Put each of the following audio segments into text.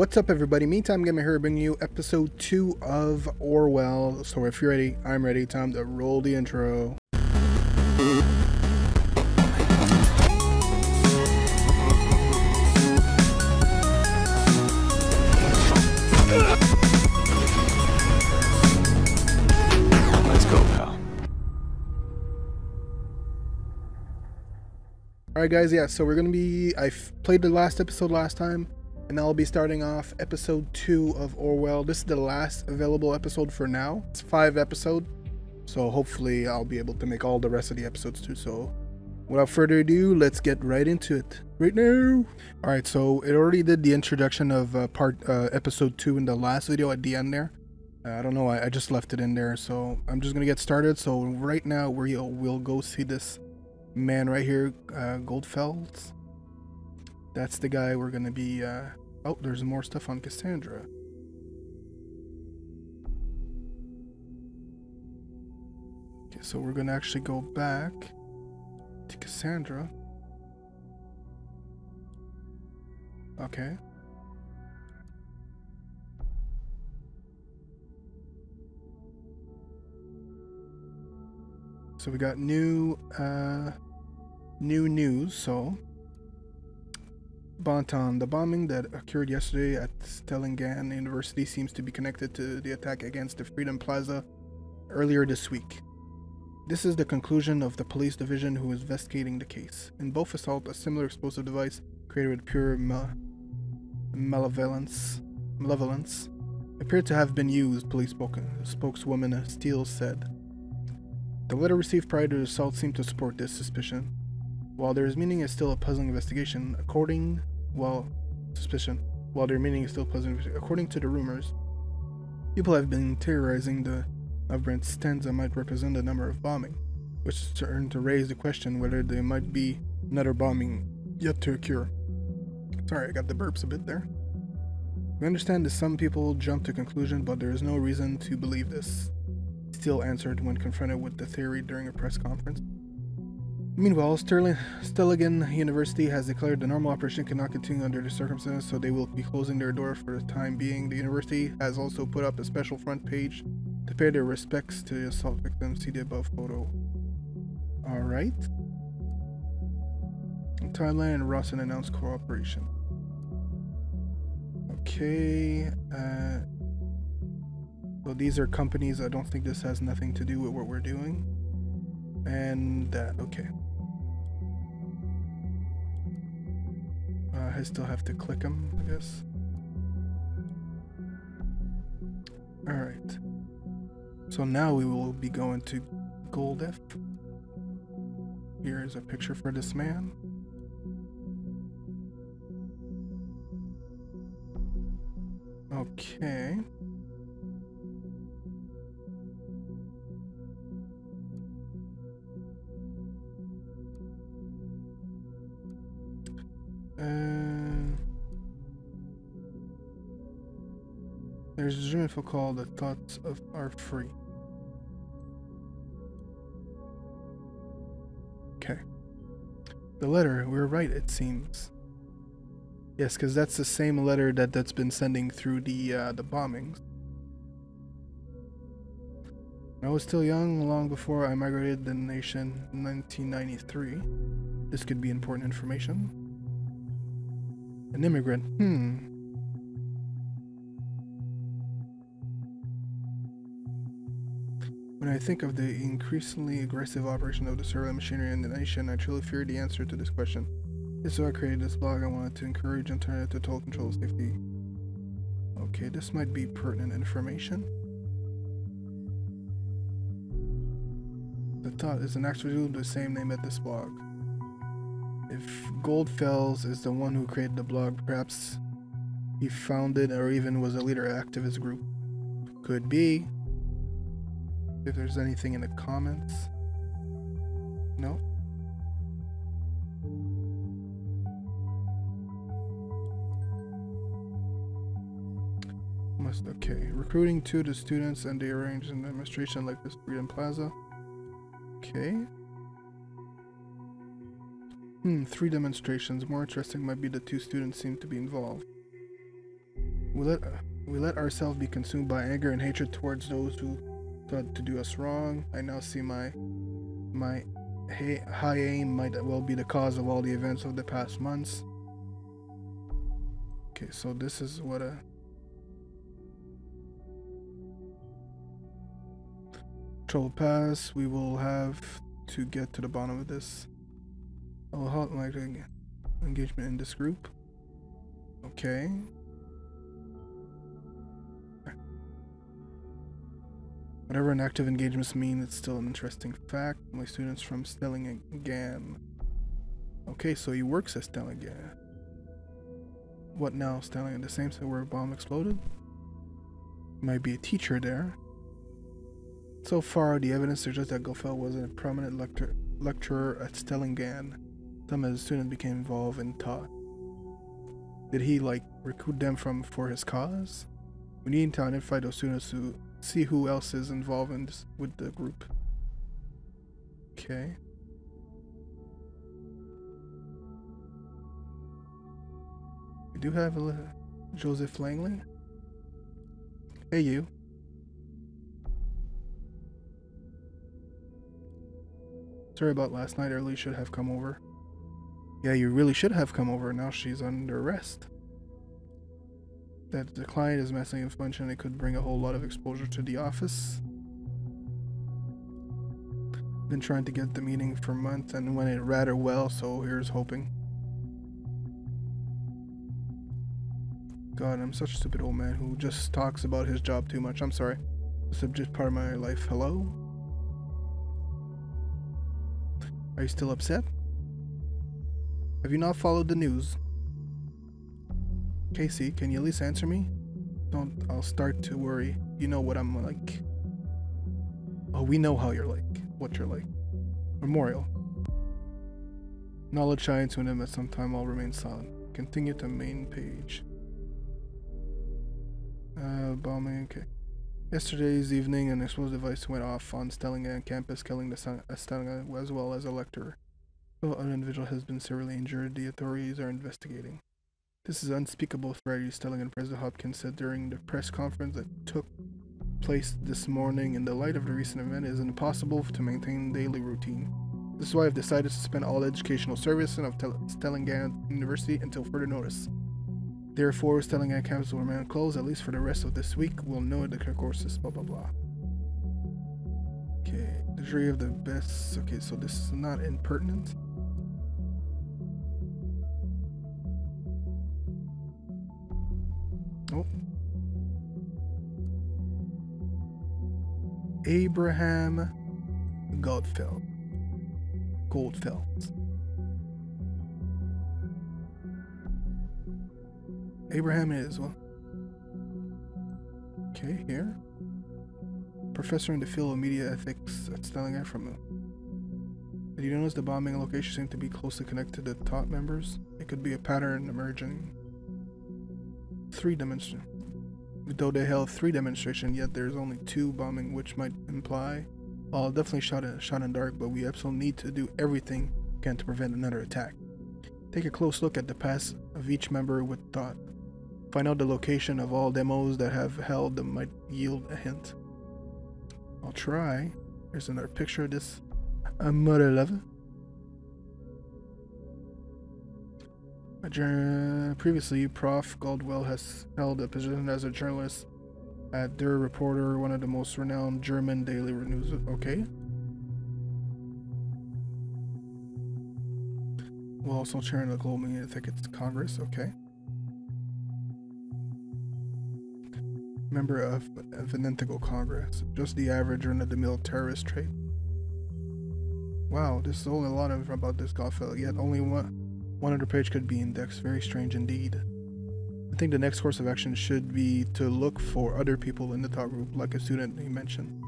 What's up, everybody? Me-Time Gamer here, bringing you episode 2 of Orwell. So if you're ready, I'm ready. Time to roll the intro. Alright guys, yeah, so we're going to be, I played the last episode last time, and I'll be starting off episode 2 of Orwell. This is the last available episode for now. It's 5 episodes, so hopefully I'll be able to make all the rest of the episodes too. So without further ado, let's get right into it right now. Alright, so it already did the introduction of episode 2 in the last video at the end there. I don't know, I just left it in there, so I'm just going to get started. So right now we'll go see this man right here, Goldfeld. That's the guy we're gonna be oh, there's more stuff on Cassandra. Okay, so we're gonna actually go back to Cassandra. Okay, so we got new news. So Bontan, the bombing that occurred yesterday at Stellingen University seems to be connected to the attack against the Freedom Plaza earlier this week. This is the conclusion of the police division who is investigating the case. In both assaults, a similar explosive device created with pure malevolence appeared to have been used, police spokeswoman Steele said. The letter received prior to the assault seemed to support this suspicion. While their meaning is still a puzzling investigation, according to the rumors, people have been theorizing the number of stanza might represent the number of bombing, which in turn to raise the question whether there might be another bombing yet to occur. Sorry, I got the burps a bit there. We understand that some people jump to conclusion, but there is no reason to believe this, Steele answered when confronted with the theory during a press conference. Meanwhile, Stellingen University has declared the normal operation cannot continue under the circumstances, so they will be closing their door for the time being. The university has also put up a special front page to pay their respects to the assault victims. See the above photo. Alright. Thailand and Rosen announced cooperation. Okay. So these are companies. I don't think this has nothing to do with what we're doing. And that, okay. I still have to click them, I guess. Alright. So now we will be going to Goldf. Here is a picture for this man. Okay. There's a Zoom info called The Thoughts of Are Free. Okay. The letter, we're right, it seems. Yes, because that's the same letter that's been sending through the bombings. I was still young, long before I migrated the nation in 1993. This could be important information. An immigrant. When I think of the increasingly aggressive operation of the surveillance machinery in the nation, I truly fear the answer to this question. This is why I created this blog. I wanted to encourage and turn it to total control of safety. Okay, this might be pertinent information. The thought is an actual dude with the same name at this blog. If Goldfeld is the one who created the blog, perhaps he founded or even was a leader of an activist group. Could be. If there's anything in the comments. No? Okay. Recruiting to the students and they arranged an administration like this Freedom Plaza. Okay. Three demonstrations. More interesting might be the two students seem to be involved. We let ourselves be consumed by anger and hatred towards those who thought to do us wrong. I now see my high aim might well be the cause of all the events of the past months. Okay, so this is what a troll pass. We will have to get to the bottom of this. I will halt my engagement in this group. Okay. Whatever an active engagements mean, it's still an interesting fact. My students from Stellingen. Okay, so he works at Stellingen. What now, Stellingen? The same site where a bomb exploded? Might be a teacher there. So far, the evidence suggests that Goldfeld was a prominent lecturer at Stellingen. Some of his students became involved and taught. Did he, recruit them for his cause? We need to identify those students who... see who else is involved in this, with the group. Okay. We do have a Joseph Langley. Hey, you. Sorry about last night. Early should have come over. Yeah, you really should have come over. Now she's under arrest. That the client is massively influential and it could bring a whole lot of exposure to the office. Been trying to get the meeting for months and went it rather well, so here's hoping. God, I'm such a stupid old man who just talks about his job too much. I'm sorry. It's just part of my life. Hello? Are you still upset? Have you not followed the news? Casey, can you at least answer me? I'll start to worry. You know what I'm like. Oh, we know how you're like. What you're like. Memorial. Knowledge I into them at some time, I'll remain silent. Continue to main page. Bombing, okay. Yesterday's evening, an explosive device went off on Stellingen campus, killing the Stellingen as well as a lecturer. So an individual has been severely injured. The authorities are investigating. This is unspeakable tragedy, Stellingen President Hopkins said during the press conference that took place this morning. In the light of the recent event, it is impossible to maintain daily routine. This is why I've decided to suspend all educational services of Stellingen University until further notice. Therefore, Stellingen campus will remain closed at least for the rest of this week. We'll know the courses, blah blah blah. Okay, the jury of the best. Okay, so this is not impertinent. Oh. Abraham Goldfeld. Abraham is one. Okay, here. Professor in the field of media ethics at Stellingen from him. Did you notice the bombing location seemed to be closely connected to the top members? It could be a pattern emerging. Though they held three demonstrations, yet there's only two bombing, which might imply definitely shot in dark, but we absolutely need to do everything we can to prevent another attack. Take a close look at the past of each member with thought. Find out the location of all demos that have held that might yield a hint. I'll try. Here's another picture of this. A mother lover. Previously, Prof. Goldwell has held a position as a journalist at Der Reporter, one of the most renowned German daily news. Okay. While also chairing the Global Media Ethics Congress. Okay. Member of Panethical Congress. Just the average run of the mill terrorist trait. Wow, there's only a lot of about this Goldfeld, yet only one other page could be indexed. Very strange indeed. I think the next course of action should be to look for other people in the talk group, like a student you mentioned.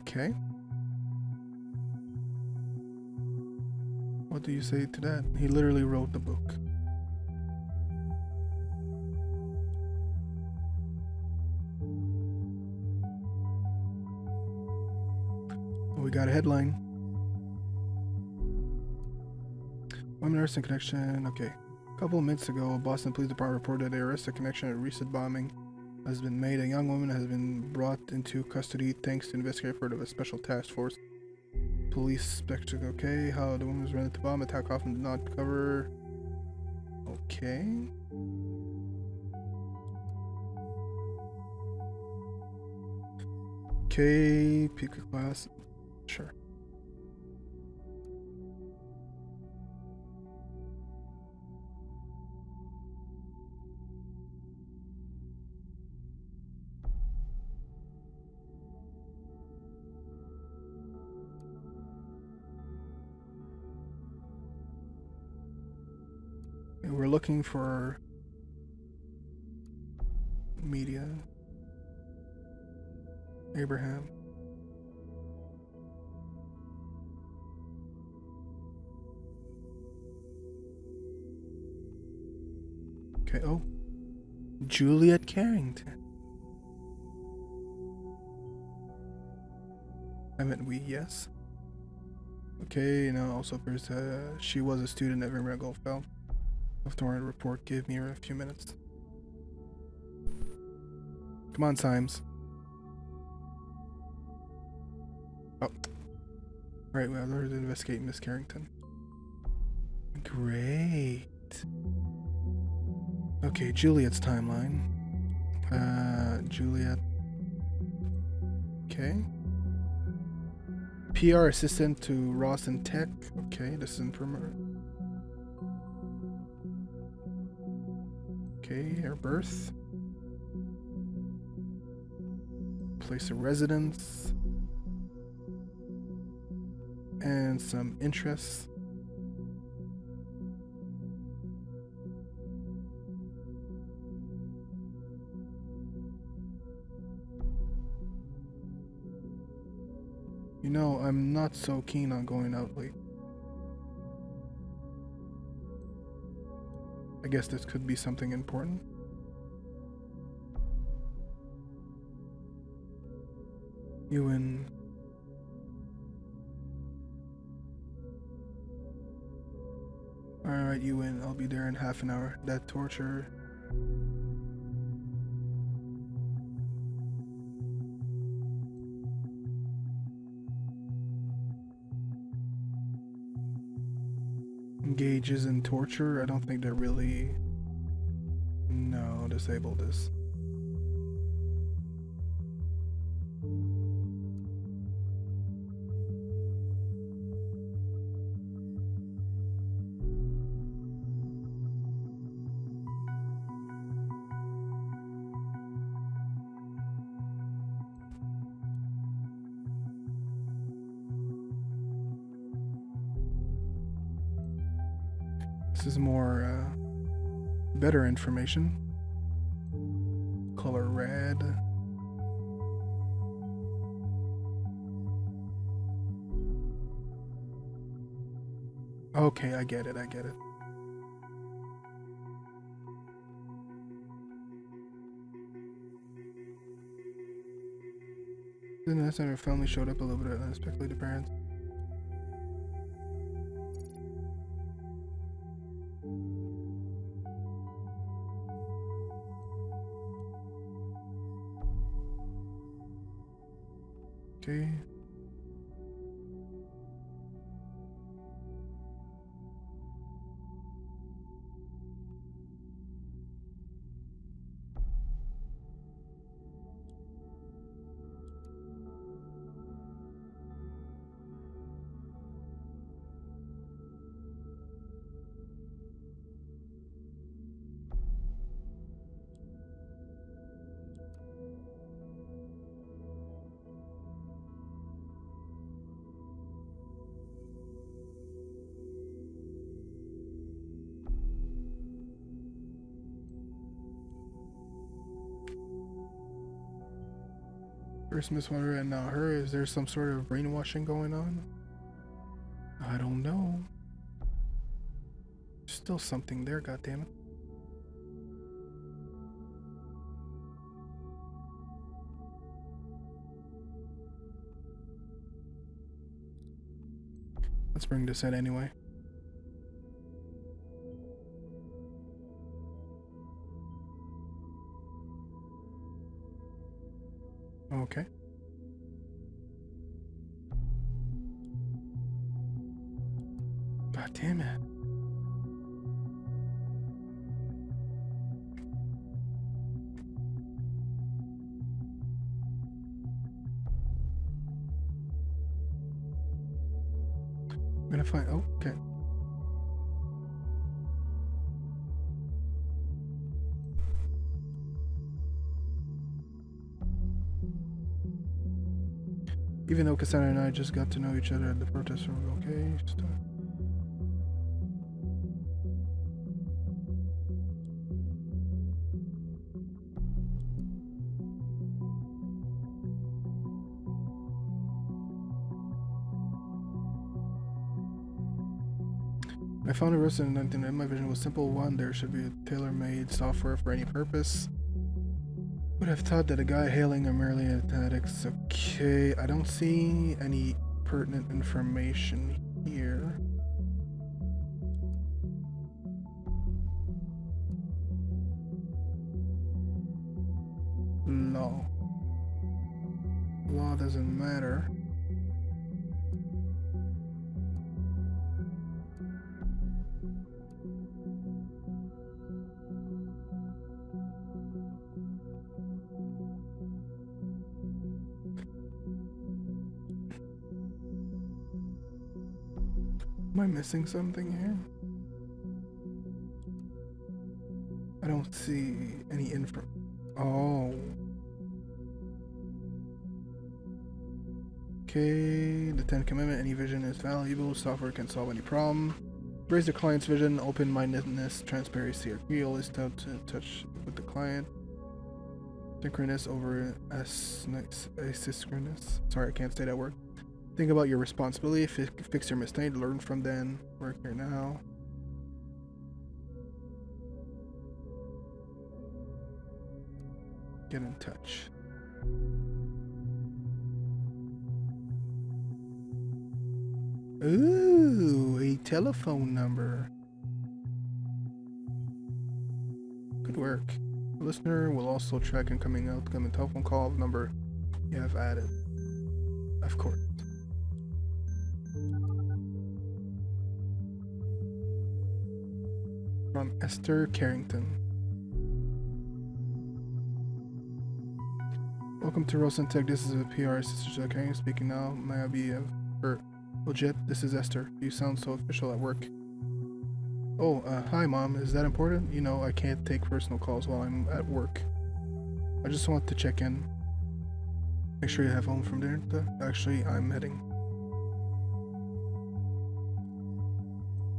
Okay. What do you say to that? He literally wrote the book. We got a headline. Women-arson connection. Okay. A couple of minutes ago, Boston Police Department reported they arrested a connection to a recent bombing has been made. A young woman has been brought into custody thanks to an investigative effort of a special task force. Police suspect, okay, how the woman was running the bomb attack often did not cover. Okay. Okay, pick a class. Sure. We're looking for media. Abraham. Okay, oh. Juliet Carrington. I meant we, yes. Okay, now also appears she was a student at Abraham Goldfeld. After my report, give me a few minutes. Come on, Symes. Oh. Alright, well, I'll investigate Miss Carrington. Great. Okay, Juliet's timeline. Juliet. Okay. PR assistant to Rosen Tech. Okay, this is information. Okay, her birth, place of residence, and some interests. You know, I'm not so keen on going out late. I guess this could be something important. You and... Alright, you and I'll be there in half an hour. That torture... engages in torture. I don't think they're really... No, disable this. This is more better information. Color red. Okay, I get it, I get it. Then that's when her family showed up a little bit unexpectedly to parents. Okay. First Miss Wonder and now her. Is there some sort of brainwashing going on? I don't know. There's still something there, goddammit. Let's bring this in anyway. Okay. God damn it. I'm gonna find, oh, okay. Even though Cassandra and I just got to know each other at the protest room, okay, start. I found a Rosen in London and my vision was simple. One, there should be a tailor-made software for any purpose. Would have thought that a guy hailing a merely athletics. Okay, I don't see any pertinent information here. Law. Law doesn't matter. Am I missing something here? I don't see any info. Oh. Okay, the 10th commandment, any vision is valuable, software can solve any problem. Raise the client's vision, open-mindedness, transparency, always stay in touch with the client. Synchronous over asynchronous. Sorry, I can't say that word. Think about your responsibility, fix your mistake, learn from then, work here now. Get in touch. Ooh, a telephone number. Good work. The listener will also track incoming outcome and telephone call number you have added. Of course. From Esther Carrington. Welcome to Rosen Tech. This is a PR assistant. Okay, I'm speaking now. May I be of legit? This is Esther. You sound so official at work. Oh, hi, Mom. Is that important? You know, I can't take personal calls while I'm at work. I just want to check in. Make sure you have home from there. Actually, I'm heading.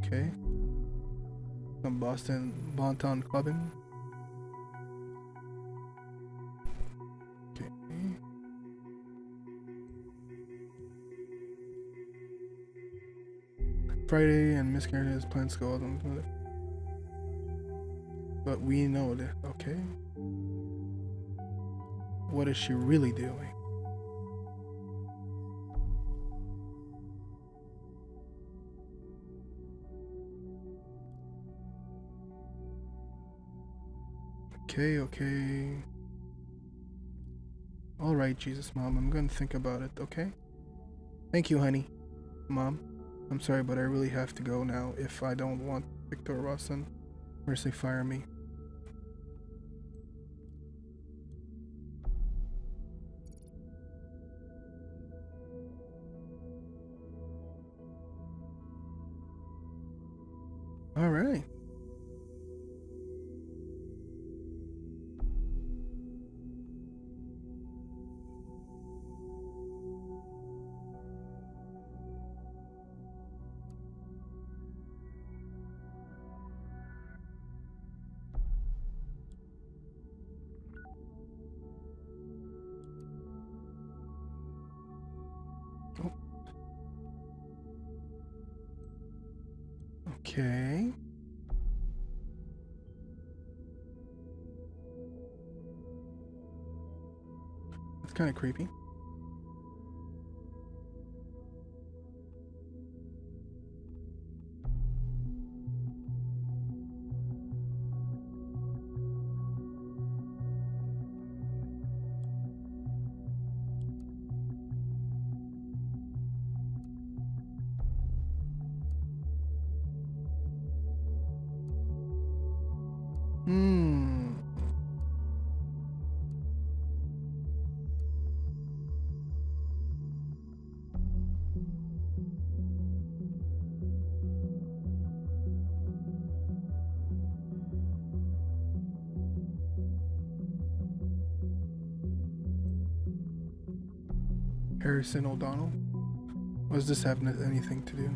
Okay. From Boston, Bontan clubbing. Okay. Friday and Miss Carrington's plans go out on. But we know that. Okay. What is she really doing? Okay, okay. All right, Jesus, Mom. I'm gonna think about it, okay? Thank you, honey. Mom, I'm sorry, but I really have to go now. If I don't want Victor Rosson, mercy fire me. All right. Okay. That's kind of creepy. Harrison O'Donnell? What does this have anything to do?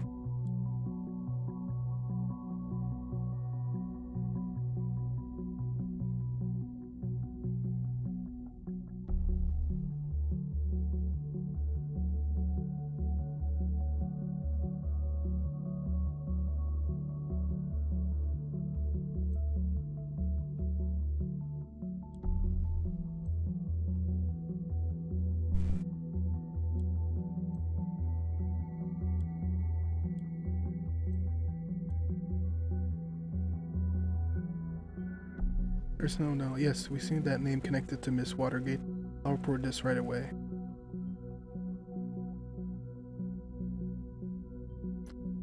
No, no, yes, we seen that name connected to Miss Watergate. I'll report this right away.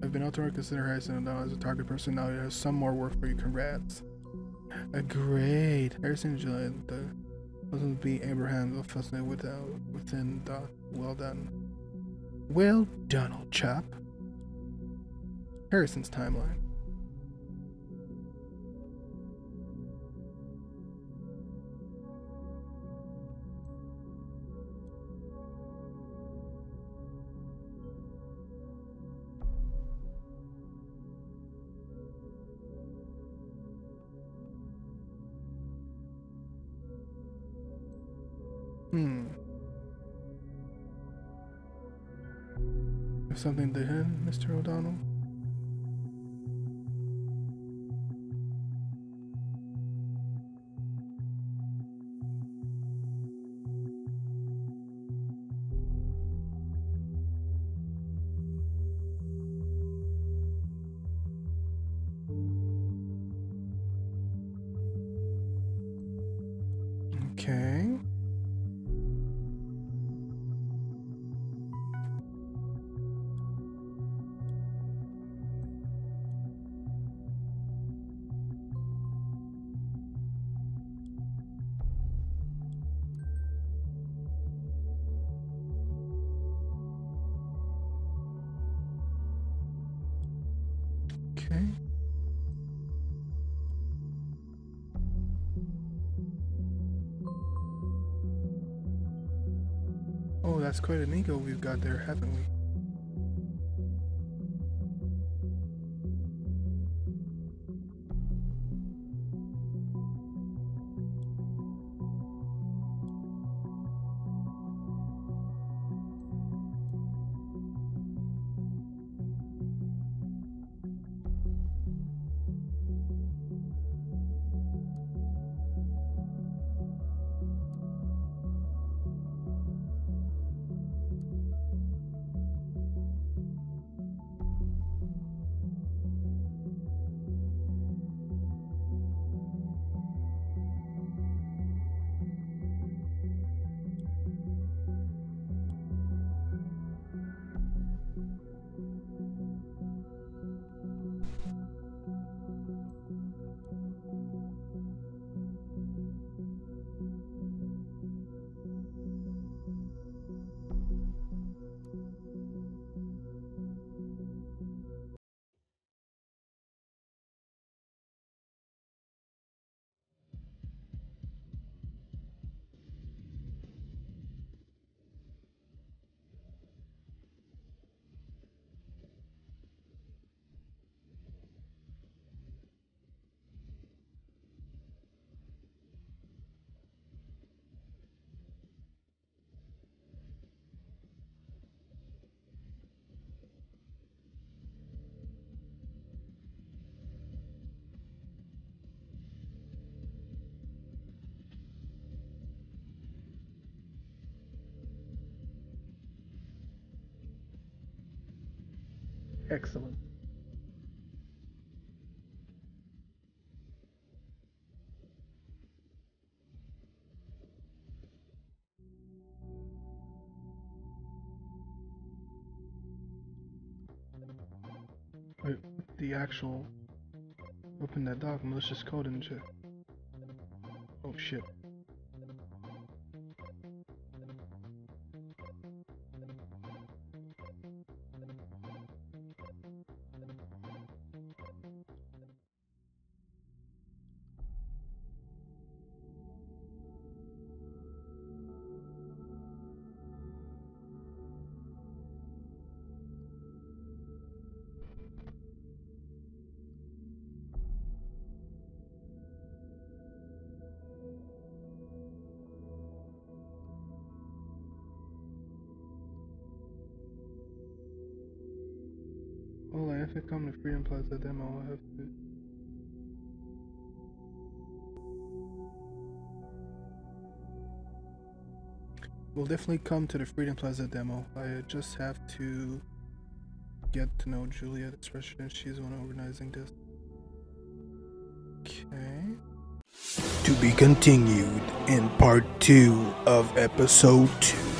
I've been out to consider Harrison O'Donnell as a target person. Now there's some more work for you. Congrats. Great. Harrison Juliet, the husband be Abraham Goldfeld within the well done. Well done, old chap. Harrison's timeline. Something to him, Mr. O'Donnell? Oh, that's quite an ego we've got there, haven't we? Excellent. Wait, the actual open that doc malicious code and shit. shit. If I come to Freedom Plaza demo, I'll have to. We'll definitely come to the Freedom Plaza demo. I just have to get to know Juliet, this resident. She's the one organizing this. Okay. To be continued in part 2 of episode 2.